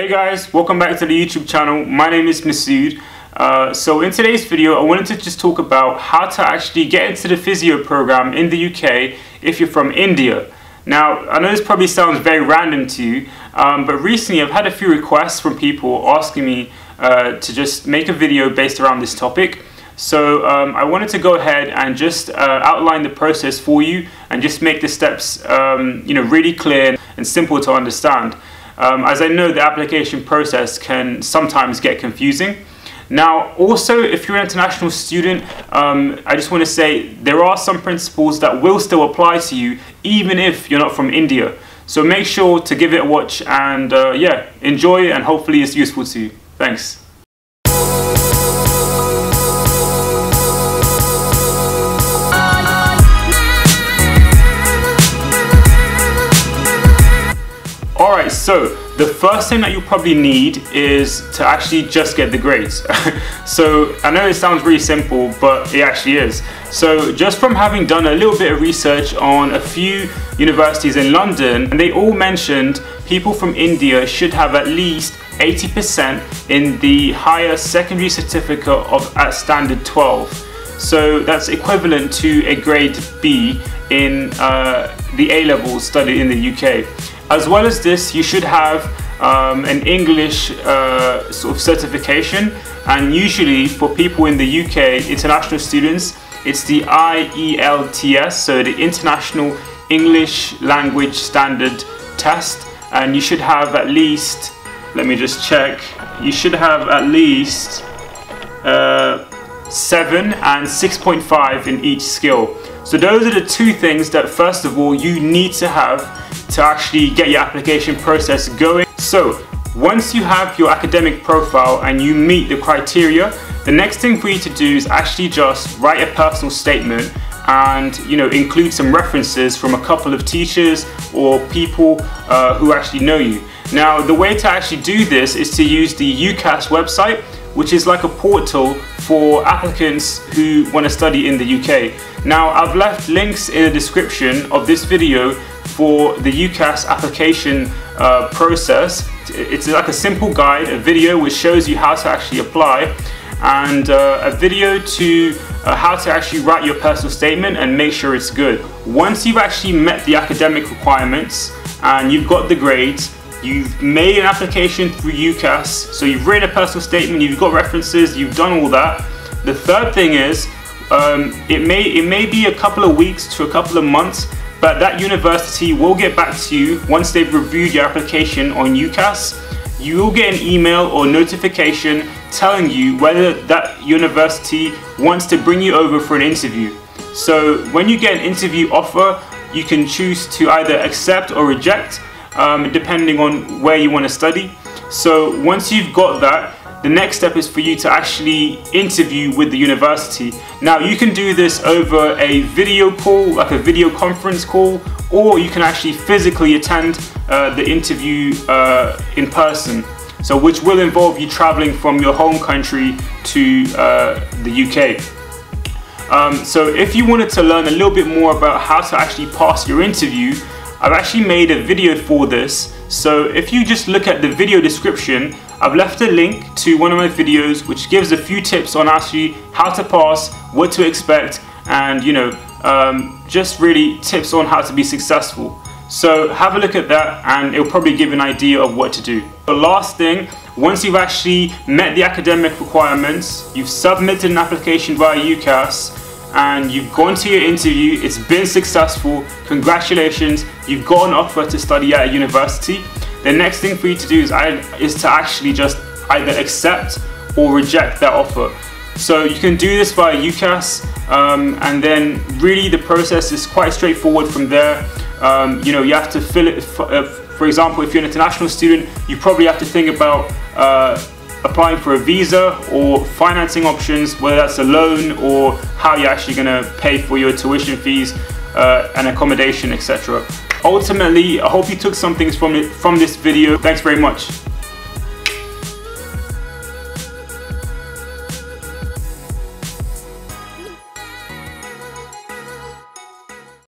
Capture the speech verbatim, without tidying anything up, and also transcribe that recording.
Hey guys, welcome back to the YouTube channel. My name is Masood. Uh, so in today's video I wanted to just talk about how to actually get into the physio program in the U K if you're from India. Now I know this probably sounds very random to you, um, but recently I've had a few requests from people asking me uh, to just make a video based around this topic. So um, I wanted to go ahead and just uh, outline the process for you and just make the steps um, you know, really clear and simple to understand. Um, as I know, the application process can sometimes get confusing. Now, also, if you're an international student, um, I just want to say there are some principles that will still apply to you, even if you're not from India. So make sure to give it a watch and uh, yeah, enjoy, and hopefully it's useful to you. Thanks. Alright, so the first thing that you probably need is to actually just get the grades. So I know it sounds really simple, but it actually is. So just from having done a little bit of research on a few universities in London, and they all mentioned people from India should have at least eighty percent in the higher secondary certificate of at standard twelve. So that's equivalent to a grade B in uh, the A-levels studied in the U K. As well as this, you should have um, an English uh, sort of certification, and usually for people in the U K, international students, it's the I E L T S, so the International English Language Standard Test, and you should have at least, let me just check, you should have at least uh, seven and six point five in each skill. So those are the two things that first of all you need to have to actually get your application process going. So once you have your academic profile and you meet the criteria, the next thing for you to do is actually just write a personal statement and, you know, include some references from a couple of teachers or people uh, who actually know you. Now the way to actually do this is to use the U C A S website, which is like a portal for applicants who want to study in the U K. Now I've left links in the description of this video for the U C A S application uh, process. It's like a simple guide, a video which shows you how to actually apply, and uh, a video to uh, how to actually write your personal statement and make sure it's good. Once you've actually met the academic requirements and you've got the grades, you've made an application through U C A S, so you've written a personal statement, you've got references, you've done all that. The third thing is, um, it may it may be a couple of weeks to a couple of months, but that university will get back to you once they've reviewed your application on U C A S. You will get an email or notification telling you whether that university wants to bring you over for an interview. So when you get an interview offer, you can choose to either accept or reject, Um, depending on where you want to study. So once you've got that, the next step is for you to actually interview with the university. Now you can do this over a video call, like a video conference call, or you can actually physically attend uh, the interview uh, in person, so which will involve you traveling from your home country to uh, the U K. Um, so if you wanted to learn a little bit more about how to actually pass your interview, I've actually made a video for this, so if you just look at the video description, I've left a link to one of my videos which gives a few tips on actually how to pass, what to expect, and, you know, um, just really tips on how to be successful. So have a look at that and it'll probably give an idea of what to do. The last thing, once you've actually met the academic requirements, you've submitted an application via U C A S, and you've gone to your interview, it's been successful, congratulations, you've got an offer to study at a university. The next thing for you to do is, is to actually just either accept or reject that offer. So you can do this via U C A S, um, and then really the process is quite straightforward from there. Um, you know, you have to fill it, for, uh, for example, if you're an international student, you probably have to think about uh, applying for a visa or financing options, whether that's a loan or how you're actually going to pay for your tuition fees uh, and accommodation, et cetera. Ultimately, I hope you took some things from, it, from this video. Thanks very much.